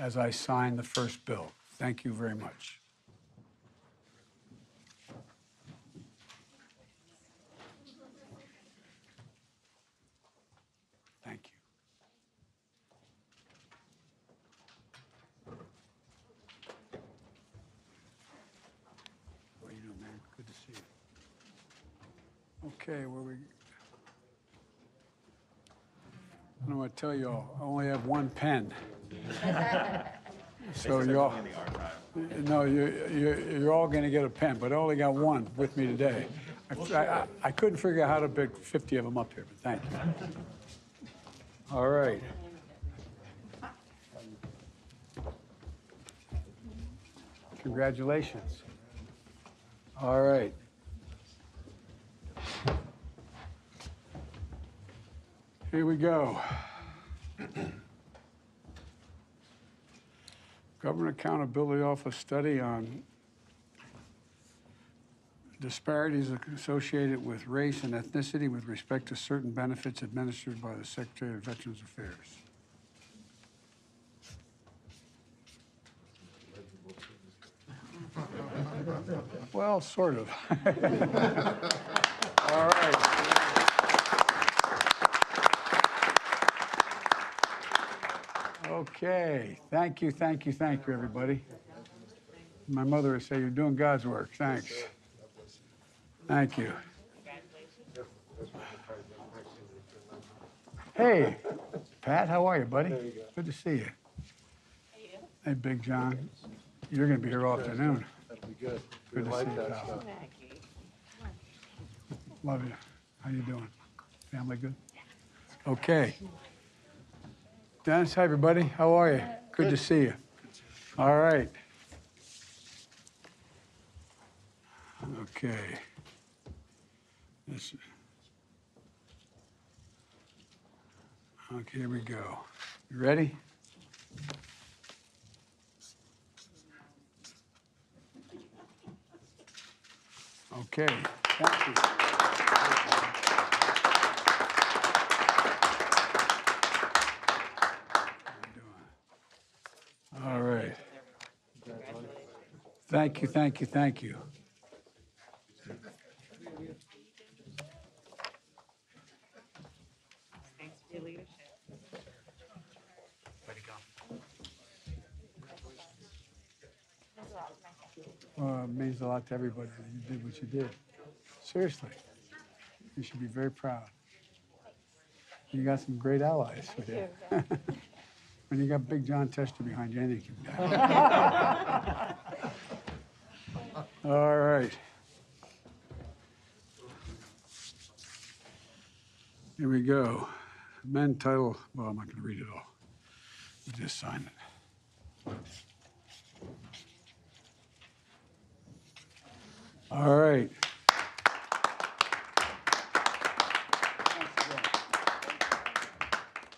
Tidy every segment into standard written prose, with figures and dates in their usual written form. as I sign the first bill. Thank you very much. Okay, where we, I don't want to tell you all, I only have one pen. So y'all, no, you're all going to get a pen, but I only got one with me today. I couldn't figure out how to pick 50 of them up here, but thank you. All right. Congratulations. All right. Here we go. Government Accountability Office study on disparities associated with race and ethnicity with respect to certain benefits administered by the Secretary of Veterans Affairs. Well, sort of. All right. Okay, thank you, everybody. My mother would say, you're doing God's work, thanks. Thank you. Hey, Pat, how are you, buddy? Good to see you. Hey, Big John, you're gonna be here all afternoon. That'll be good. Good to see you, pal. Love you. How you doing? Family good? Okay. Dennis, hi, everybody. How are you? Good to see you. All right. Okay. Okay, here we go. You ready? Okay. Thank you. All right. Thank you. Thanks for your leadership. Way to go. It means a lot to everybody that you did what you did. Seriously. You should be very proud. You got some great allies with you. When you got Big John Tester behind you, anything can happen. All right. Here we go. Amend title. Well, I'm not going to read it all. You just sign it. All right.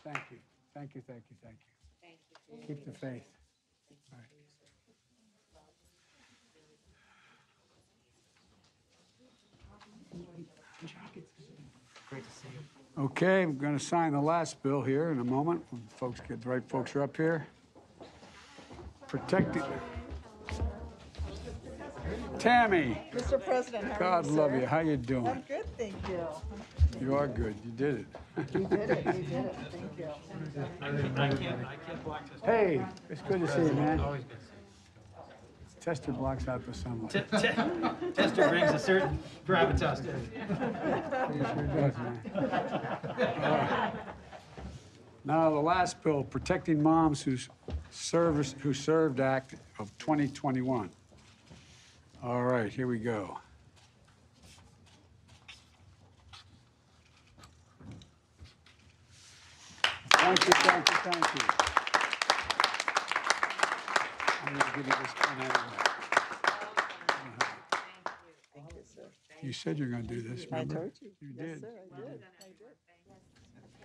Thank you. Keep the faith. All right. Okay, I'm going to sign the last bill here in a moment. When folks get the right folks are up here. Protecting Tammy. Mr. President, how God are you, love sir? You. How you doing? I'm good, thank you. You are good. You did it. You did it. Thank you. I can't block this. Hey, it's good to see you, man. Always good to see you. Tester blocks out the sunlight. Tester brings a certain gravitas to it. He sure does, man. Now the last bill, Protecting Moms Who Served Act of 2021. All right, here we go. Thank you. I'm going to give you this pen anyway. Thank you, sir. You said you're going to do this, remember? I told you. You did. Yes, sir, I did.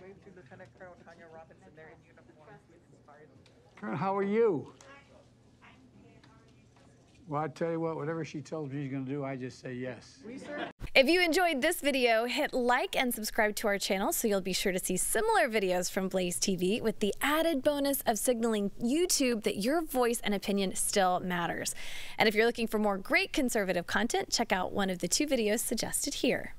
Wave to Lieutenant Colonel Tanya Robinson there in uniform. Colonel, how are you? Well, I tell you what, whatever she tells me she's going to do, I just say yes. If you enjoyed this video, hit like and subscribe to our channel so you'll be sure to see similar videos from Blaze TV, with the added bonus of signaling YouTube that your voice and opinion still matters. And if you're looking for more great conservative content, check out one of the two videos suggested here.